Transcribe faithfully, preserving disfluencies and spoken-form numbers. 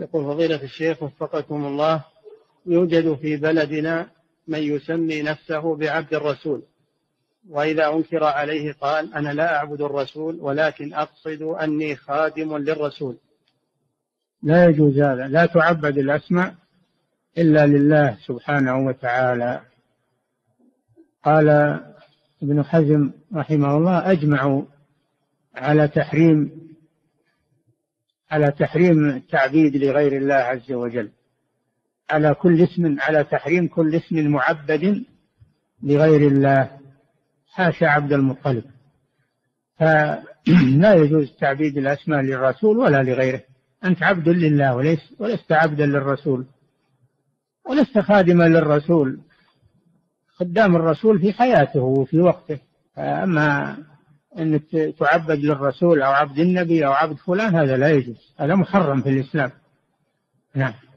يقول فضيلة الشيخ وفقكم الله، يوجد في بلدنا من يسمي نفسه بعبد الرسول، وإذا أنكر عليه قال أنا لا أعبد الرسول ولكن أقصد أني خادم للرسول. لا يجوز هذا، لا تعبد الأسماء إلا لله سبحانه وتعالى. قال ابن حزم رحمه الله أجمعوا على تحريم على تحريم التعبيد لغير الله عز وجل، على كل اسم، على تحريم كل اسم معبد لغير الله، حاشا عبد المطلب. فلا يجوز تعبيد الأسماء للرسول ولا لغيره، أنت عبد لله وليس ولست عبدا للرسول ولست خادما للرسول، خدام الرسول في حياته وفي وقته. أما أن تعبد للرسول أو عبد النبي أو عبد فلان هذا لا يجوز، هذا محرم في الإسلام. نعم.